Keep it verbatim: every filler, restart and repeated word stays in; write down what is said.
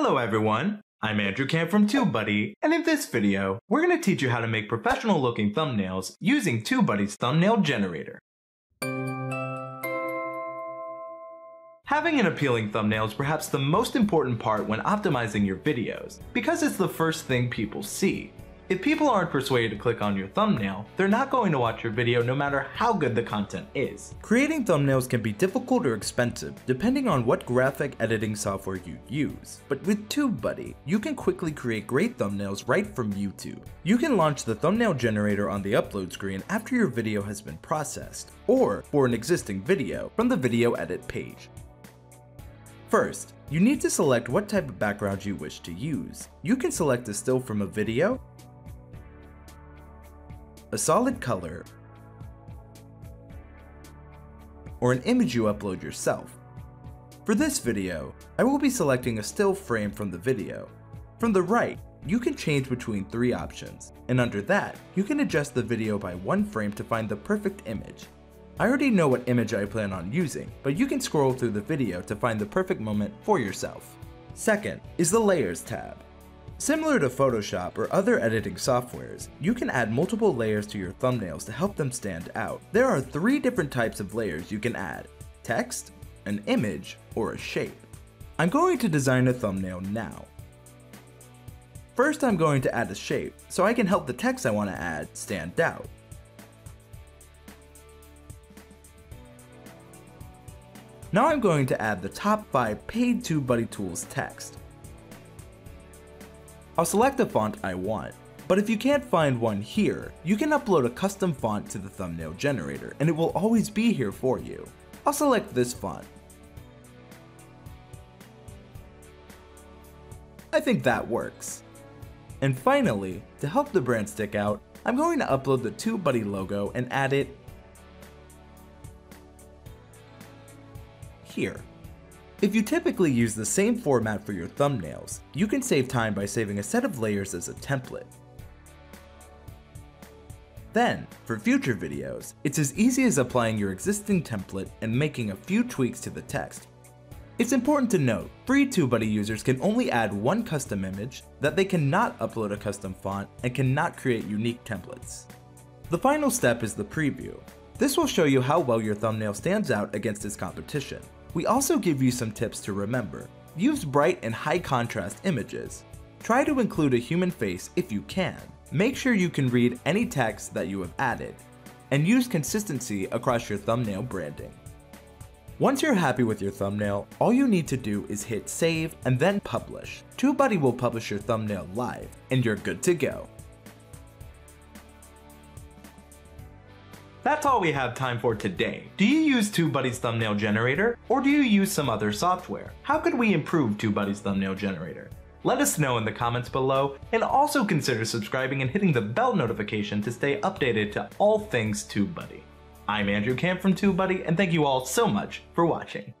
Hello everyone, I'm Andrew Camp from TubeBuddy, and in this video, we're going to teach you how to make professional looking thumbnails using TubeBuddy's thumbnail generator. Having an appealing thumbnail is perhaps the most important part when optimizing your videos, because it's the first thing people see. If people aren't persuaded to click on your thumbnail, they're not going to watch your video no matter how good the content is. Creating thumbnails can be difficult or expensive, depending on what graphic editing software you use. But with TubeBuddy, you can quickly create great thumbnails right from YouTube. You can launch the thumbnail generator on the upload screen after your video has been processed, or for an existing video, from the video edit page. First, you need to select what type of background you wish to use. You can select a still from a video, a solid color, or an image you upload yourself. For this video, I will be selecting a still frame from the video. From the right, you can change between three options, and under that, you can adjust the video by one frame to find the perfect image. I already know what image I plan on using, but you can scroll through the video to find the perfect moment for yourself. Second is the Layers tab. Similar to Photoshop or other editing softwares, you can add multiple layers to your thumbnails to help them stand out. There are three different types of layers you can add: text, an image, or a shape. I'm going to design a thumbnail now. First, I'm going to add a shape, so I can help the text I want to add stand out. Now I'm going to add the top five paid TubeBuddy tools text. I'll select the font I want, but if you can't find one here, you can upload a custom font to the thumbnail generator and it will always be here for you. I'll select this font. I think that works. And finally, to help the brand stick out, I'm going to upload the TubeBuddy logo and add it here. If you typically use the same format for your thumbnails, you can save time by saving a set of layers as a template. Then, for future videos, it's as easy as applying your existing template and making a few tweaks to the text. It's important to note, free TubeBuddy users can only add one custom image, that they cannot upload a custom font, and cannot create unique templates. The final step is the preview. This will show you how well your thumbnail stands out against its competition. We also give you some tips to remember. Use bright and high contrast images. Try to include a human face if you can. Make sure you can read any text that you have added. And use consistency across your thumbnail branding. Once you're happy with your thumbnail, all you need to do is hit save and then publish. TubeBuddy will publish your thumbnail live, and you're good to go. That's all we have time for today. Do you use TubeBuddy's thumbnail generator, or do you use some other software? How could we improve TubeBuddy's thumbnail generator? Let us know in the comments below, and also consider subscribing and hitting the bell notification to stay updated to all things TubeBuddy. I'm Andrew Camp from TubeBuddy, and thank you all so much for watching.